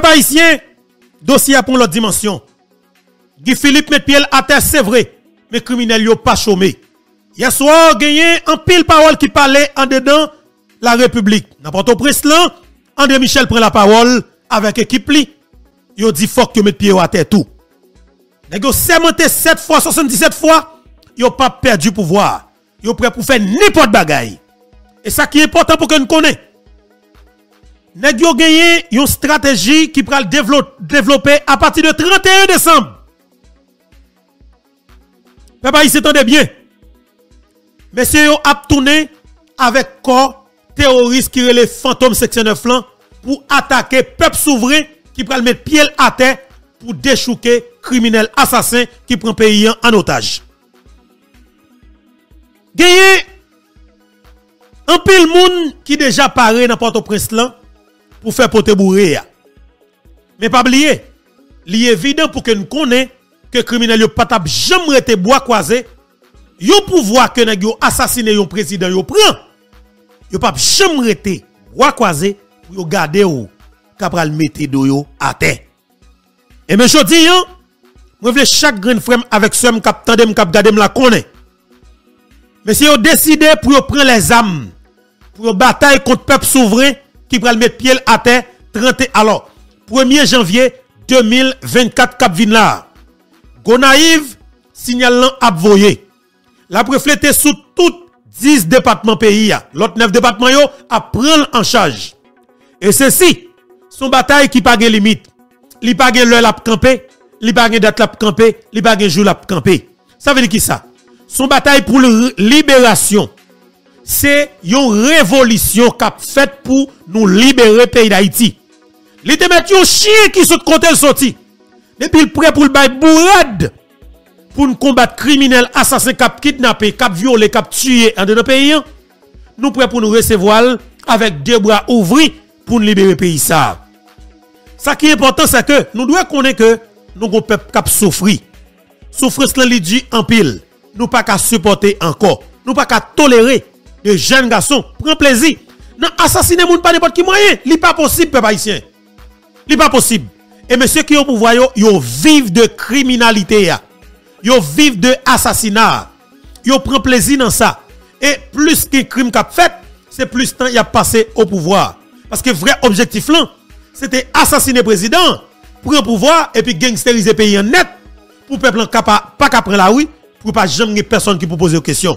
peuple haïtien, dossier a pris l'autre dimension. Guy Philippe met pied à terre, c'est vrai, mais criminels n'ont pas chômé. Hier soir, gagné un pile parole qui parlait en dedans la République. N'importe où presse là, André Michel prend la parole avec équipe li. Yo dit fuck yo met pied à terre tout. Nèg sermenté 7 fois 77 fois, yo pas perdu pouvoir. Yo prêt pour faire n'importe bagaille. Et ça qui est important pour que nous connaissions. Nèg yo gagné une stratégie qui pral développer à partir de 31 décembre. Papa, il s'entendait bien. Monsieur yo a tourné avec corps terroriste qui relève Phantom 69 là pour attaquer peuple souverain qui pral mettre pied à terre pour déchouquer criminel assassin qui prend pays en otage. Gagné un pile moun qui déjà paré dans Port-au-Prince là pour faire pote bourré. Mais pas oublier, il est évident pour que nous connaissions que criminel yo pas tap jamais été bois croisé. Yon pouvoir que nèg yo assassiner yon président yo prend. Yo pa jamais rete roi croisé pour yo garder ou capral mettre do yo à terre. Et me jodi yon, moi vle chaque grain frème avec somme cap tande m cap garder m la connait. Mais si yo décider pour yo prendre les armes pour yo bataille contre peuple souverain qui pral mettre pied à terre 1er janvier 2024 cap vin la. Gonaïves signalant abvoyé. La reflété sous tout 10 départements pays. L'autre 9 départements yo a prendre en charge. Et ceci, son bataille qui pas de limite. Li pas de l'heure la camper, li pas de date la camper, li pas de jour la camper. Ça veut dire qui ça? Son bataille pour la libération. C'est une révolution qu'a faite pour nous libérer pays d'Haïti. Li te met un chien qui saute côté le sorti. Depuis le prêt pour le bail bourrade. Pour nous combattre criminels, assassins, cap kidnappés, cap violés, cap tués en notre pays, nous prêts pour nous recevoir avec deux bras ouverts pour nous libérer le pays. Ça qui est important, c'est que nous devons connaître que nous avons peuple cap souffrir. Souffrance là li di en pile. Nous pas qu'à supporter encore. Nous pas qu'à tolérer de jeunes garçons. Prends plaisir. Non, assassiner moun pas n'importe qui moyen. Li pas possible, peuple haïtien. Li pas possible. Et monsieur qui ont pouvoir, yo vivent de criminalité. Ya. Yo vivent de assassinat. Yo prend plaisir dans ça. Et plus que crime qu'a fait, c'est plus temps y a passé au pouvoir. Parce que vrai objectif là, c'était assassiner président, prendre pouvoir et puis gangsteriser pays en net pour peuple pas qu'après la rue, pour pas jamais personne qui pose aux questions.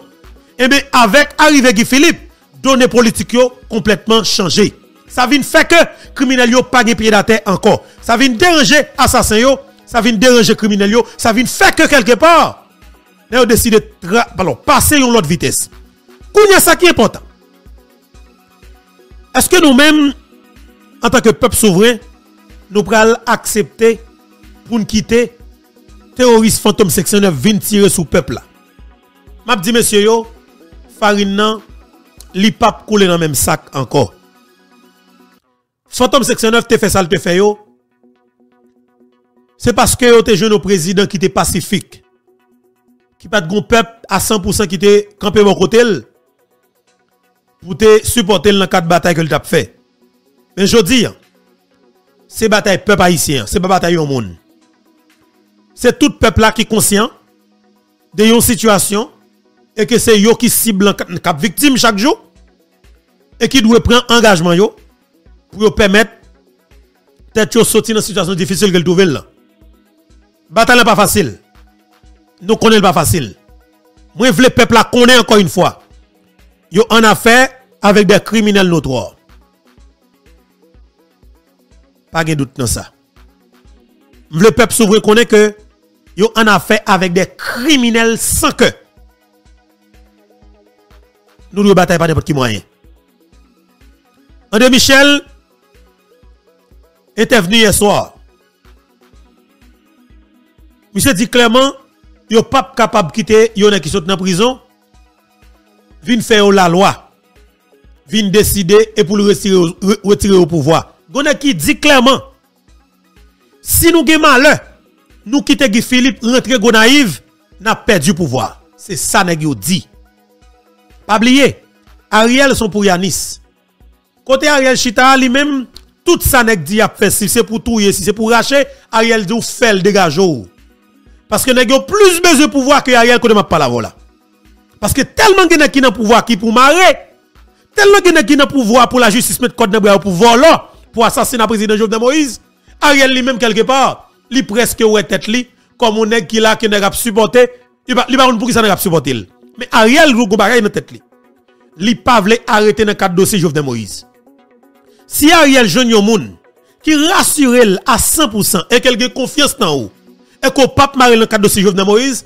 Et bien avec arrivée Guy Philippe, données politiques complètement changé. Ça vient faire que criminels yo pas de pied à terre encore. Ça vient déranger assassin yo. Ça vient déranger criminel yo, ça vient faire que quelque part, là on décide de passer une autre vitesse. Kounya ça qui est important. Est-ce que nous-mêmes, en tant que peuple souverain, nous pral accepter pour nous quitter terroriste fantôme 69 vint tirer sous peuple là? M'a dit monsieur yo, farine nan li pap coule dans même sac encore. Fantôme 69 te fait ça, te fait yo. C'est parce que vous êtes jeune au président qui était pacifique, qui pas de grand peuple à 100% qui était campé bon côté, pour te supporter dans le cadre de bataille que vous avez fait. Mais je dis, c'est bataille peuple haïtien, c'est pas bataille au monde. C'est tout peuple là qui est conscient de yon situation et que c'est yon qui cible cap victime chaque jour et qui doit prendre engagement yo pour permettre tête yo sortir dans situation difficile que le trouver là. Bataille n'est pas facile. Nous connaissons pas facile. Moi, je veux le peuple la connaît encore une fois. Yo en affaire avec des criminels notoires. Pas de doute dans ça. Je veux le peuple souverain connaît que yo en affaire avec des criminels sans que. Nous ne bataille pas n'importe qui moyen. André Michel était venu hier soir. Monsieur dit clairement, yo pas capable de quitter yon qui sont dans prison. Vin faire la loi. Vin décider et pour le retirer au pouvoir. Gonne qui dit clairement, si nous avons malheur, nous quitter Guy Philippe, rentrer Gonaïves, n'a perdu pouvoir. C'est ça nèg yo dit. Pas oublier, Ariel son pour Yanis. Côté Ariel Chita lui-même, tout ça nèg di a fait si c'est pour touyer, si c'est pour racher, Ariel dit fait le dégage. Parce que nèg yo plus besoin pouvoir que Ariel qu'on ne m'a pas la voilà. Parce que tellement de nèg qui n'a pouvoir qui pour marrer, tellement de nèg qui n'a pouvoir pour la justice mettre code dans bras pour voler, pour assassiner président Jovenel Moïse, Ariel lui-même quelque part, lui presque ouais tête lui comme on nèg qui là qui nèg a supporté, il va pour qui ça nèg a supporté. Mais Ariel gros bagaille dans tête lui. Li pa vle arrêter dans cadre dossier Jovenel Moïse. Si Ariel jeune yon moun qui rassure à 100% et qu'elle gagne confiance dans vous et qu'on pape marre dans cadre dossier Jovenel Moïse,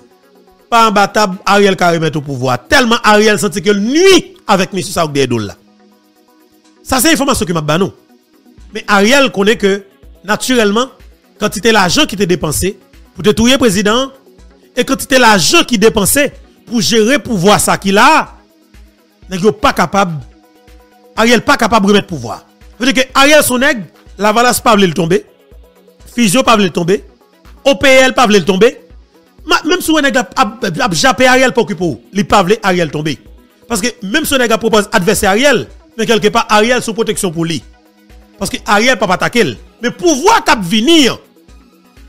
pas imbattable Ariel ka remettre au pouvoir. Tellement Ariel senti que nuit avec monsieur Saouk Dedo là. Ça c'est information que m'a ba nou. Mais Ariel connaît que naturellement quantité l'argent qui te dépensé pour te touyer président et quantité l'argent qui dépensé pour gérer pouvoir ça qu'il a. N'est pas capable. Ariel pas capable de remettre pouvoir. Veut dire que Ariel son nèg, la valance pas voulait le tomber. Fisio pas voulait le tomber. OPL pas voulait le tomber. Même si on nèg a jappé Ariel pour occuper, il pas voulait Ariel tomber. Parce que même si on nèg a propose adversaire Ariel, mais quelque part Ariel sous protection pour lui. Parce que Ariel pas attaquer. Mais pouvoir cap venir.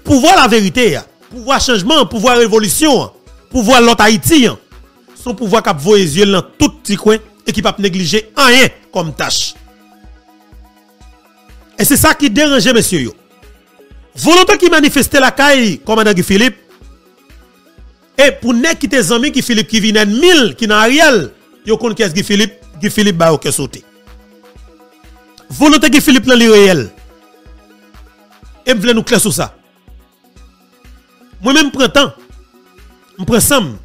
Pouvoir la vérité, pouvoir changement, pouvoir révolution, pouvoir l'autre Haïti. Son pouvoir cap voyer yeux dans tout petit coin et qui pas négliger rien comme tâche. Et c'est ça qui dérangeait monsieur yo. Volonté qui manifestait la caille comme Guy Philippe. Et pour nèg qui tes amis qui Philippe qui viennent 1000 qui dans Ariel, yo connait qu'est-ce Guy Philippe ba au cœur sauté. Volonté Guy Philippe dans le réel. Et me veut nous clair sur ça. Moi même prends temps. Me prends ensemble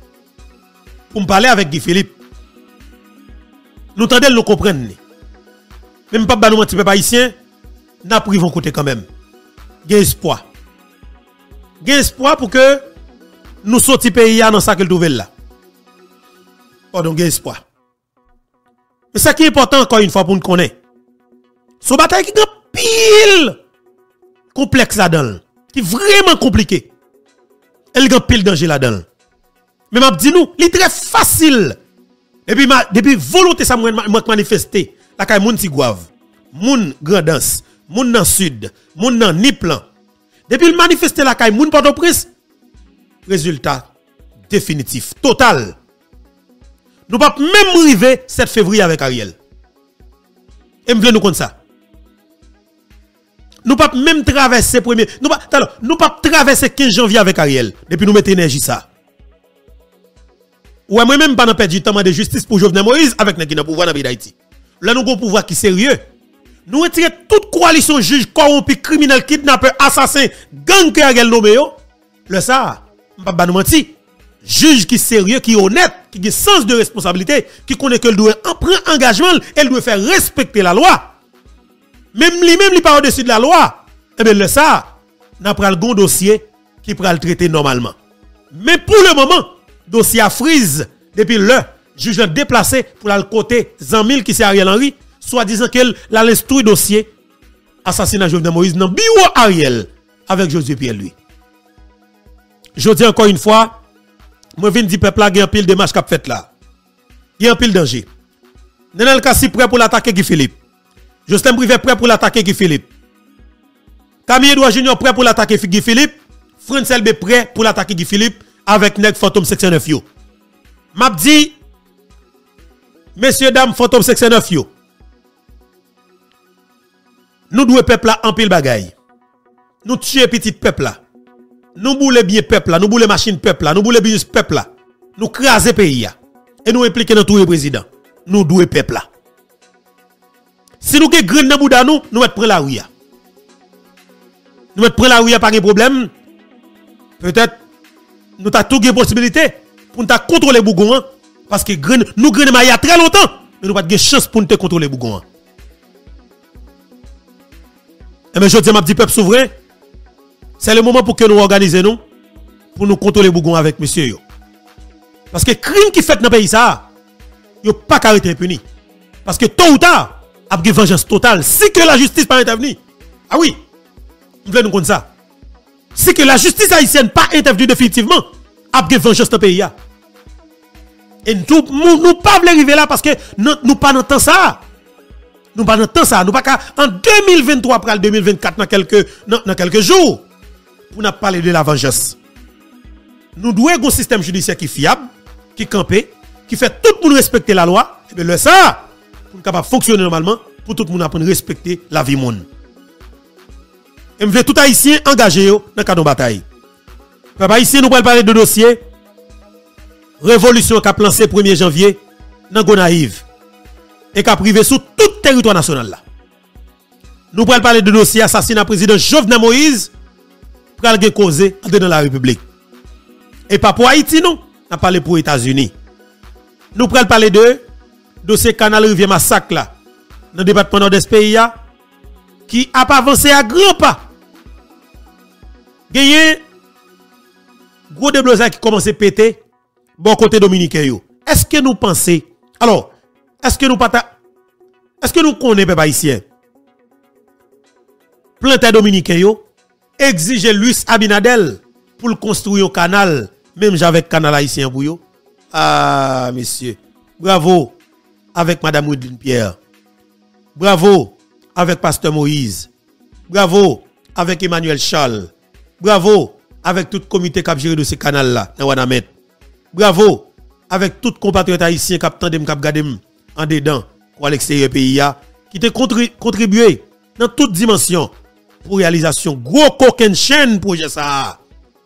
pour me parler avec Guy Philippe. Nous tendons nous comprendre. Même pas nous mentir, pas ici, n'a privons côté quand même. Gain espoir. Gain espoir pour que nous sortions pays dans ça que nous là. Pardon, gain espoir. Mais ça qui est important encore une fois pour nous connaître. Ce bataille qui est pile complexe là-dedans, qui est vraiment compliqué. Elle est pile danger là-dedans. Mais m'a dit nous, il est très facile. Et puis depuis volonté ça m'a manifesté la caille moun Tigwav, moun Gradens, moun dans sud, moun dans Niplan. Depuis il manifesté la caille moun Port-au-Prince. Résultat définitif, total. Nous pas même arriver 7 février avec Ariel. Et m'vle nous compte ça. Nous pas même traverser premier, nous pas traverser 15 janvier avec Ariel. Depuis nous mettre énergie ça. Ouais, moi même pas dans perdre du temps de justice pour Jovenel Moïse avec nèg qui dans pouvoir dans pays d'Haïti. Là nous avons pouvoir qui sérieux. Nous retirer toute coalition juge corrompu, criminel, kidnappeur, assassin, gang que Ariel nommé yo. Le ça, on pas nous mentir. Juge qui sérieux, qui honnête, qui a sens de responsabilité, qui connaît que le doit prendre engagement, elle doit faire respecter la loi. Même lui pas au-dessus de la loi. Eh bien le ça, n'a pas le bon dossier qui pourra le traiter normalement. Mais pour le moment, dossier à frise depuis le juge l'a déplacé pour le côté Zamil qui c'est Ariel Henry, soit disant qu'elle l'a laissé tout le dossier assassinat Jovenel Moïse dans bureau Ariel avec Josué Pierre lui. Je dis encore une fois, moi viens dire peuple là il y a un pile de match qu'a fait là. Il y a un pile danger. Nènèl Cassy prêt pour l'attaquer Guy Philippe. Justin Brivet prêt pour l'attaquer Guy Philippe. Camille Edouard Junior prêt pour l'attaquer Guy Philippe. Frink Lbe prêt pour l'attaquer Guy Philippe. Avec nèg Phantom 69 yo. M'a dit messieurs dames Phantom 69 yo. Nous doué peuple là en pile bagaille. Nous tuer petit peuple là. Nous boule bien peuple là, nous boule machine peuple là, nous boule business peuple là. Nous craser pays là et nous impliquer dans tout le président. Nous doué peuple là. Si nous gen grain dans bouda nous, nous mettre prendre la rue. Nous mettre prendre la rue pas de problème. Peut-être nous avons toutes les possibilités pour nous contrôler les bougons. Parce que nous avons il y a très longtemps. Mais nous n'avons pas de chance pour nous contrôler les bougons. Et bien, je dis à petit peuple souverain, c'est le moment pour que nous organisions nous pour nous contrôler les bougons avec monsieur. Parce que le crime qui fait dans le pays, ça ne peut pas être impuni. Parce que tôt ou tard, il y a une vengeance totale. Si que la justice n'est pas intervenue. Ah oui, nous voulons nous compter ça. C'est que la justice haïtienne pas intervenue définitivement après vengeance dans le pays. Et nous ne pouvons pas arriver là parce que nous ne pouvons pas entendre ça. nous pas dans temps ça, nous pas en 2023 après 2024 dans quelques jours pour nous parler de la vengeance. Nous devons avoir un système judiciaire qui est fiable, qui est campé, qui fait tout le monde respecter la loi, et bien le ça pour nous capable fonctionner normalement pour tout le monde apprendre respecter la vie monde. Et m'vè tout haïtien engagé dans le cadre de bataille. Papa haïtien nous parler de dossier révolution qui a lancé 1er janvier dans Gonaïves et qui a privé sur tout territoire national là. Nous pourrons parler de dossier assassinat président Jovenel Moïse pour aller causer dans la République. Et pas pour Haïti non, on parle pour États-Unis. Nous pourrons parler de dossier Canal Rivière Massacre là dans le département nord-est pays qui a pas avancé à grands pas. Gagné gros déblousage qui commence à péter bon côté Dominique. Est-ce que nous pensons alors est-ce que nous connaissons peuple haïtien planter dominicain yo exiger Luis Abinadel pour construire un canal même avec canal haïtien pour yo. Ah monsieur, bravo avec madame Woudin Pierre. Bravo avec pasteur Moïse. Bravo avec Emmanuel Charles. Bravo avec tout comité qui a géré de ce canal là dans Wanamet. Bravo avec tout compatriote haïtien qui a tendem, qui a gardé en dedans ou à l'extérieur pays qui te contribué dans toute dimension pour réalisation gros coquin chaîne projet ça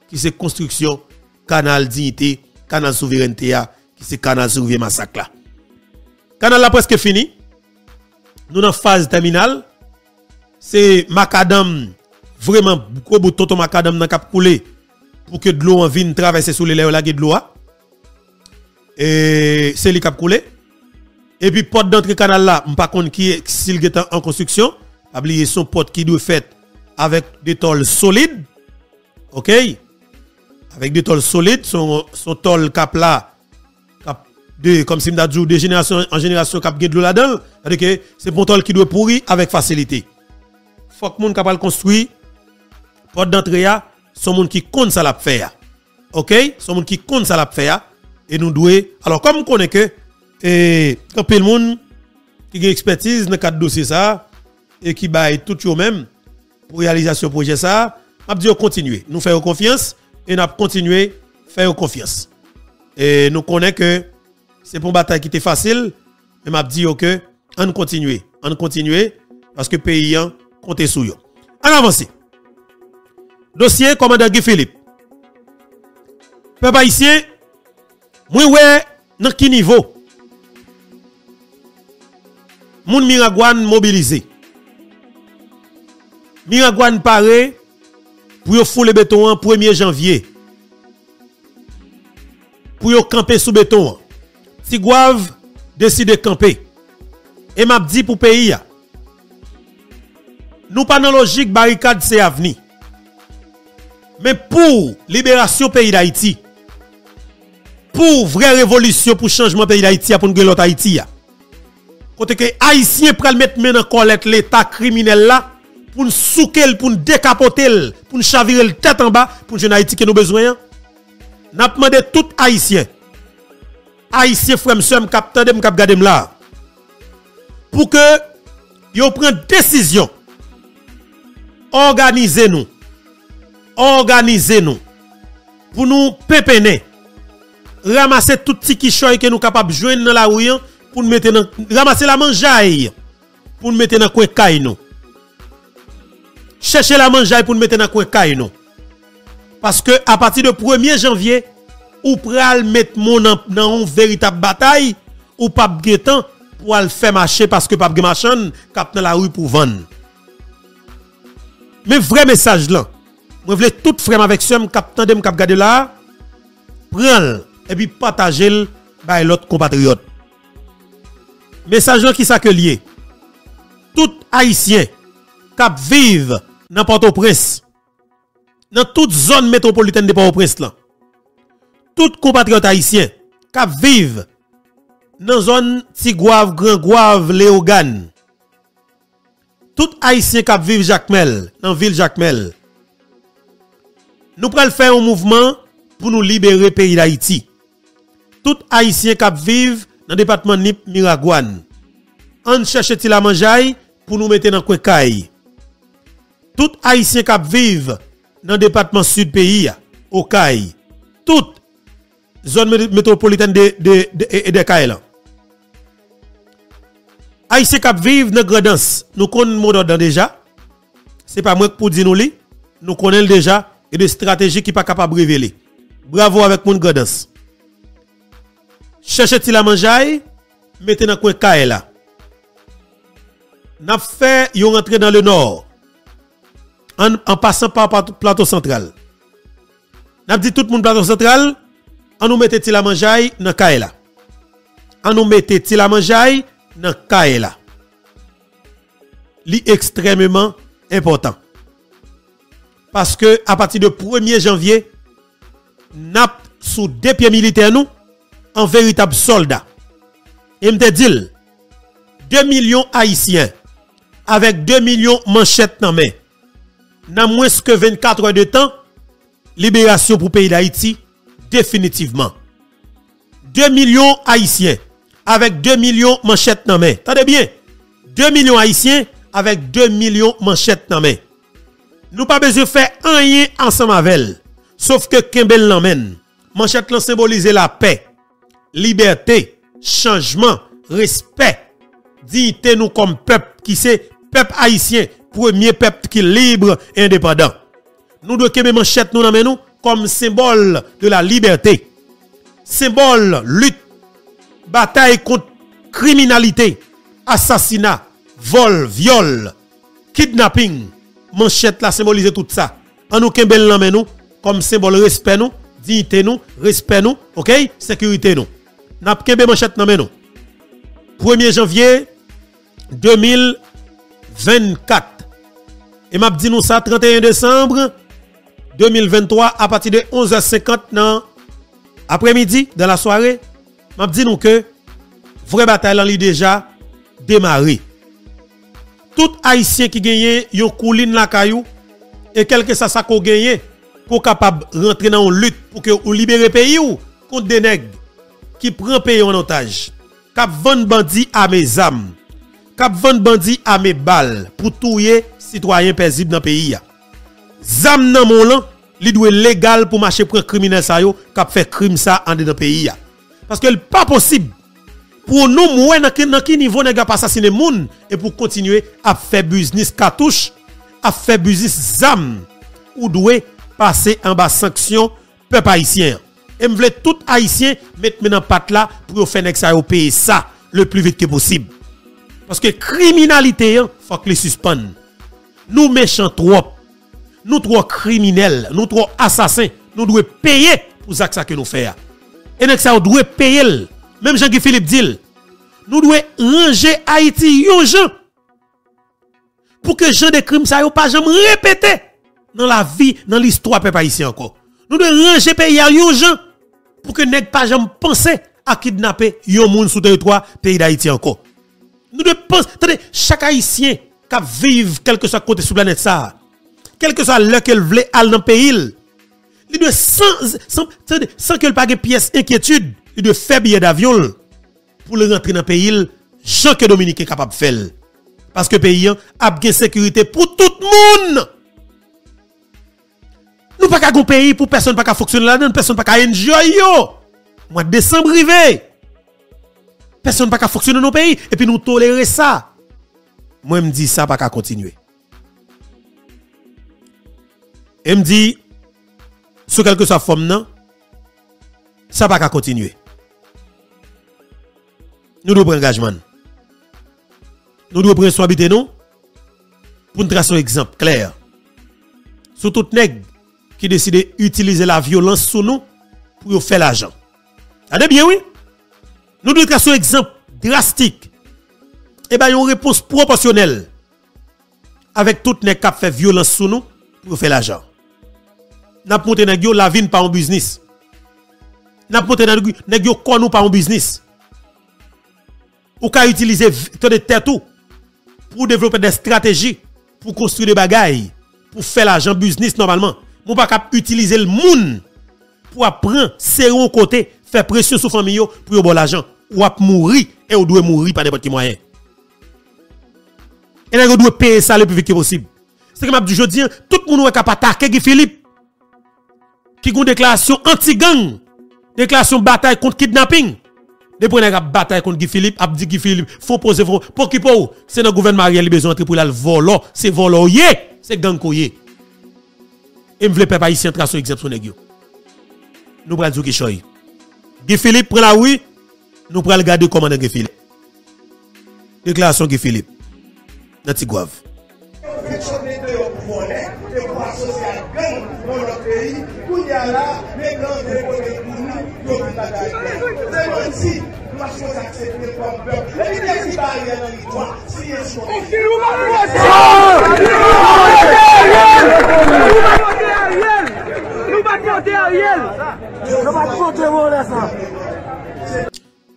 qui c'est construction canal dignité, canal souveraineté qui c'est canal survie massacre là. Canal là presque fini. Nous dans phase terminale. C'est macadam vraiment gros bout de macadam dans cap couler pour que de l'eau en vienne traverser sous les lèvres là de l'eau. Et c'est lui qui a coulé. Et puis, porte d'entrée canal là, je ne sais pas qui est, s'il est en construction. Oubliez son porte qui doit fait avec des tôles solides. Ok? Avec des tôles solides, son tôle cap là, comme si on dit, de génération en génération, cap de l'eau là-dedans. C'est pour tôle qui doit pourrir avec facilité. Faut que les gens capable construire. Porte d'entrée là, son monde qui compte ça la faire. Ok? Son monde qui compte ça la faire. Et nous devons, alors comme on connaît que, quand tout le monde qui a expertise dans le cadre de dossier ça, et qui baille tout eux-mêmes pour réalisation projet ça, on va continuer. Nous faisons confiance et nous continuons à faire confiance. Et nous connaissons que c'est pour une bataille qui était facile, mais on va dire que on continue, parce que les paysans comptent sur eux. On avance. Dossier commandant Guy Philippe. Peuple haïtien, moi, ouais, dans quel niveau? Moun Miraguane mobilisé. Miraguane paraît pour fouler le béton en 1er janvier. Pour camper sous béton. Tigwav décide de camper. Et m'a dit pour pays. Nous pas dans logique barricade c'est avenir. Mais pour libération pays d'Haïti. Pour vraie révolution, pour changement pays d'Haïti, pour nous l'autre Haïti. Quand les Haïtiens prennent maintenant dans collecte l'État criminel là, pour nous souquer, pour nous décapoter, pour nous chavirer le tête en bas, pour nous jeune Haïti que nous besoin. Nous avons demandé tout Haïtien, frère, soeur, capitaine, capgadem là, pour que vous preniez décision. Organisez-nous. Pour nous pépéner. Ramasser tout petit qui choy que nous capable joindre dans la rue pour nous mettre dans ramasser la manjaille pour nous mettre dans coin caille nous chercher la manjaille pour nous mettre dans coin caille nous parce que à partir de 1er janvier ou pral mettre mon dans une véritable bataille ou pas de temps pour aller faire marcher parce que pas de marchand cap dans la rue pour vendre mais vrai message là moi voulais tout frère avec somme cap tandem cap garder là prendre et puis partager par l'autre compatriote. Message qui s'accueille. Tout Haïtien qui vivent dans Port-au-Prince, dans toute zone métropolitaine de Port-au-Prince, tout compatriote haïtien qui vivent dans zone Tigwav, Grand-Goâve, Léogane, tout Haïtien qui vivent Jacmel, dans ville Jacmel, nous prenons faire un mouvement pour nous libérer le pays d'Haïti. Tout Haïtien qui vivent dans le département Nip Miraguane, on cherche la manjaille pour nous mettre dans le caille. Tout haïtien qui vivent dans le département sud pays au caille, toute zone métropolitaine de Kaela. Haïtien qui vivent dans Gradens, nous connaissons le mot déjà. C'est pas moi pour dire nous connaissons déjà et de stratégie qui pas capable de révéler. Bravo avec mon Gradens. Cherchez-il la manjaille, mettez dans coin Kaela. N'a fait yon rentré dans le nord en passant par plateau central. N'a dit tout le monde plateau central, on nous mettez-il la manjaille dans Kaela. On nous mettez-il la manjaille dans Kaela. Li extrêmement important. Parce que à partir de 1er janvier, n'a sous deux pieds militaires nous en véritable soldat. Et m'te dit 2 millions haïtiens avec 2 millions manchettes dans main. Dans moins que 24 heures de temps, libération pour pays d'Haïti définitivement. 2 millions haïtiens avec 2 millions manchettes dans main. Tendez bien. 2 millions haïtiens avec 2 millions manchettes dans main. Nous pas besoin de faire un rien ensemble avec elle. Sauf que Kembel l'emmène. Manchette l'en symbolise la paix, liberté, changement, respect, dignité nous comme peuple qui c'est peuple haïtien, premier peuple qui est libre et indépendant. Nous devons Kembel manchette nous l'emmène nous comme symbole de la liberté, symbole lutte, bataille contre criminalité, assassinat, vol, viol, kidnapping. Manchette la symbolise tout ça. En nous Kembel l'emmène nous comme symbole respect nous, dignité nous, respect nous, OK, sécurité nous. N'a kembe manchette nan men nou. 1er janvier 2024. Et m'a dit nous ça 31 décembre 2023 à partir de 11h50 dans après-midi dans la soirée, m'a dit nous que vraie bataille en li déjà démarré. Tout haïtien qui gagne yon couline la kayou et quelque ça sa ko gagne pour capable rentrer dans une lutte pour que vous libérez pays ou contre des nègres qui prend pays en otage, qui vendent bandits à mes âmes, qui vendent bandits à mes balles pour tuer citoyens paisibles dans le pays. Zam nan mon lan, li doit légal pour marcher pour un criminel sa yo qui fait crime ça en dedans pays. Parce que pas possible pour nous mouer dans qui niveau nèg pas assassiner moun et pour continuer à faire business cartouche, à faire business zam ou doit passer en bas sanction peuple haïtien. Et m'vle tout haïtien mettre maintenant patte là pour faire nexa au pays ça le plus vite que possible. Parce que criminalité faut que les suspende. Nous méchants trop. Nous trop criminels, nous trop assassins, nous devons payer pour ça que nous faisons. Et nexa on doit payer. Même Guy Philippe dit, nous devons ranger Haïti yon gens pour que gens de crime ça yo pas jamais répéter. Dans la vie, dans l'histoire, peuple haïtien encore. Nous devons ranger pays à yon gens pour que nèg pas jamais penser à kidnapper yon moun sous territoire pays d'Haïti encore. Nous devons penser, attendez, chaque haïtien qui vive quel que soit côté sur la planète ça, quel que soit le qu'elle veut aller dans le pays, il doit sans qu'elle pague pièce inquiétude, il doit faire billet d'avion pour le rentrer dans le pays, gens que Dominique est capable de faire. Parce que pays a bien sécurité pour tout le monde. Nous pas qu'à un pays pour personne pas qu'à fonctionner là-dedans, personne pas qu'à enjoy yo. Mois de décembre arrivé. Personne pas qu'à fonctionner dans nos pays et puis nous tolérer ça. Moi me dis ça pas qu'à continuer. Et me dit sur quelque soit forme non ça pas qu'à continuer. Nous devons prendre engagement. Nous devons prendre responsabilité nous pour nous tracer un exemple clair. Sur toute nègre qui décide d'utiliser la violence sous nous pour faire l'argent. Attendez bien, oui. Nous devons tracer un exemple drastique. Et bien, une réponse proportionnelle avec tout nèg qui fait violence sous nous pour faire l'argent. N'a monté nèg yo la vie pas en business. N'a monté nèg yo kon nous pas en business. Ou ka utiliser tout de tête tout pour développer des stratégies pour construire des bagailles pour faire l'argent business normalement. Nous ne pouvons pas utiliser le monde pour apprendre, serrer un côté, faire pression sur la famille pour avoir l'argent. Ou à mourir et on doit mourir par n'importe quel moyen. Et nous devons payer ça le plus vite possible. C'est que je dis, tout le monde est capable d'attaquer Guy Philippe. Qui a une déclaration anti-gang. Déclaration bataille contre kidnapping. Depuis qu'on a bataille contre Guy Philippe, a dit Guy Philippe, faut poser fond. Pour qui pour? C'est dans le gouvernement Ariel besoin d'entrer pour le voler. C'est voler, c'est gang. Et je veux pas ici entrer sur l'exemple. Nous prenons le Guy Philippe prend la oui. Nous prenons le garder comment Guy Philippe. Déclaration Guy Philippe. Dans Tigwav.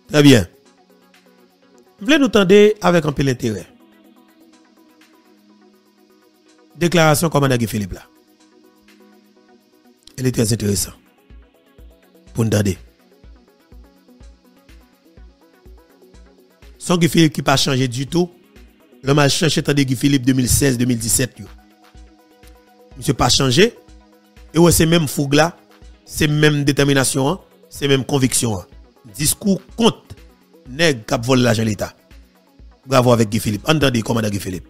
Très bien. Vous voulez nous tendre avec un peu d'intérêt. Déclaration commandant Guy Philippe là. Elle est très intéressante. Pour nous tendre. Son Guy Philippe qui n'a pas changé du tout. L'homme a changé tandis Guy Philippe 2016-2017. Monsieur pas changé. Et ouais, c'est même fougue là. C'est même détermination. Hein? C'est même conviction. Hein? Discours contre. Nèg qui vole l'argent de l'État. Bravo avec Guy Philippe. Entendez, commandant Guy Philippe.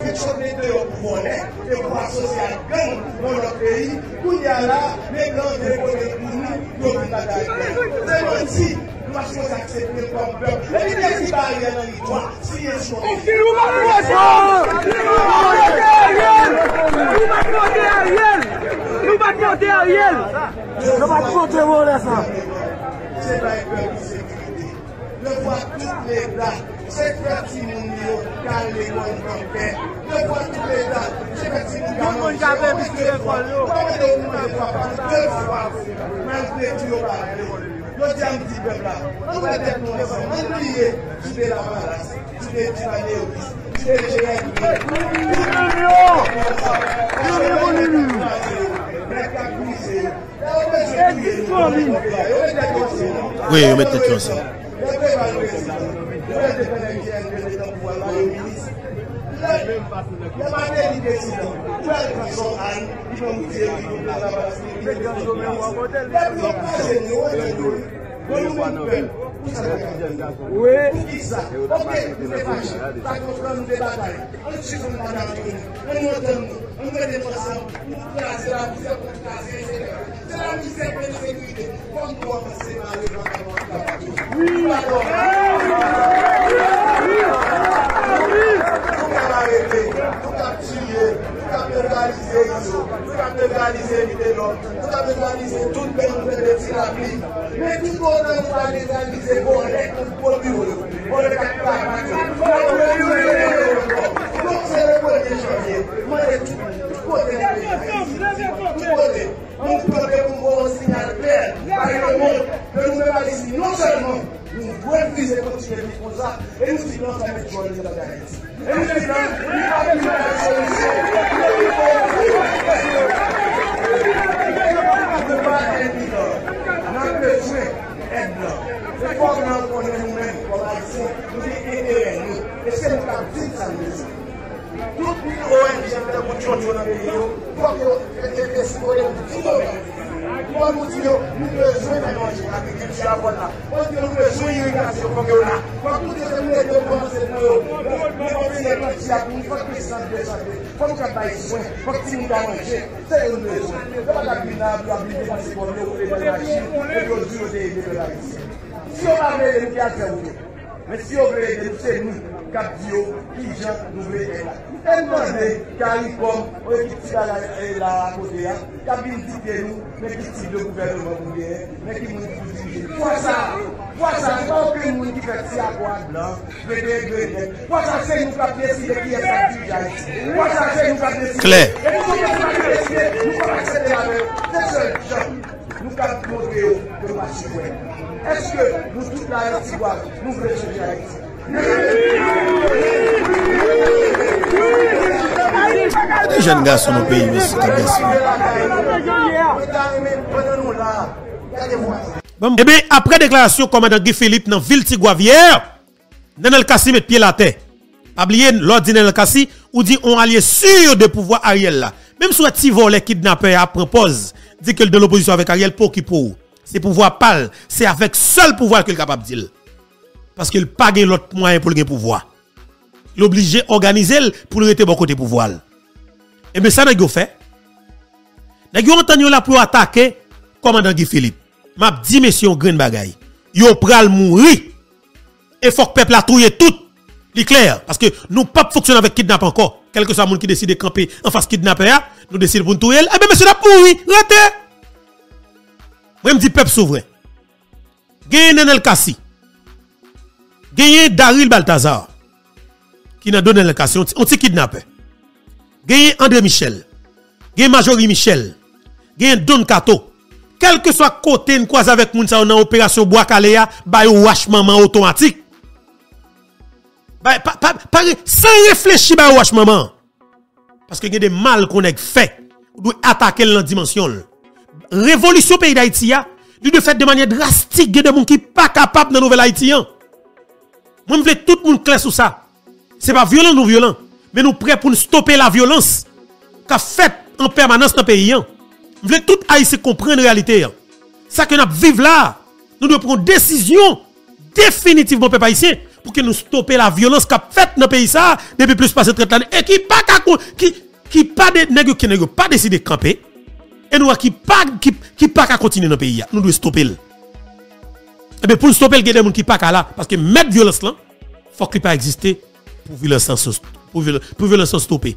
C'est pas un peuple de sécurité. Je vois toutes les dates. C'est que si nous n'avons les banques. Je vois toutes les dates. C'est que si nous n'avons pas les banques. Oui, on met tout ça ensemble. Claire. Est-ce que nous tous là, nous voulons changer Haïti? Les jeunes gars sont nos pays, monsieur. Eh bien, après déclaration commandant Guy Philippe dans Ville Tigwavière, Nènèl Cassy met pied la terre. Pas oublier, l'ordinaire Cassy, ou dit on allié sûr de pouvoir Ariel là. Même si tu vois les kidnappeurs à propose, dit que de l'opposition avec Ariel pour qui pour. C'est pouvoir pâle, c'est avec seul pouvoir qu'il est capable de dire. Parce qu'il n'a pas l'autre moyen pour le pouvoir. Il est obligé d'organiser pour rester bon côté pouvoir. Et bien ça, nous avons fait. Nous avons entendu là pour attaquer le commandant Guy Philippe. Je dis, monsieur, green bagaille. Yo pral mourir. Et faut que le peuple a trouvé tout. C'est clair. Parce que nous ne pouvons pas fonctionner avec kidnapping encore. Quel que soit le monde qui décide de camper en face kidnapper, nous décidons pour nous tuer. Eh bien, monsieur, nous avons pourri. Ratez. Moi, je dis peuple souverain. Gagne Nènèl Cassy. Gagne Daryl Baltazar. Qui n'a donné Nènèl Cassy. On s'est kidnappé. Gagne André Michel. Gagne Majorie Michel. Gagne Don Kato. Quel que soit côté, nous croise avec moun sa dans opération Boa Kalea, ba yo wash maman automatique. Sans réfléchir, ba yo wash maman. Parce que y a des mal qu'on a fait. On doit attaquer la dimension. Révolution pays d'Haïti, nous de fait de manière drastique, de gens qui ne sont pas capables de nouvel Haïti. Moi, je veux tout le monde clair sur ça. Ce n'est pas violent, nous violent. Mais nous prêts pour nous stopper la violence qu'a fait en permanence dans le pays. Je veux tout Haïti comprendre la réalité. Ça que nous vivons là, nous devons prendre une décision définitivement, peuple haïtien, pour que nous stopper la violence qu'a fait dans le pays ça, depuis plus de 30 ans. Et qui n'a pas décidé de camper. Et nous qui ne pas continuer dans le pays. Nous devons stopper. Et bien pour stopper, il y a des gens qui ne sont pas là. Parce que mettre violence là, il faut qu'il ne puisse pas exister pour violence stopper.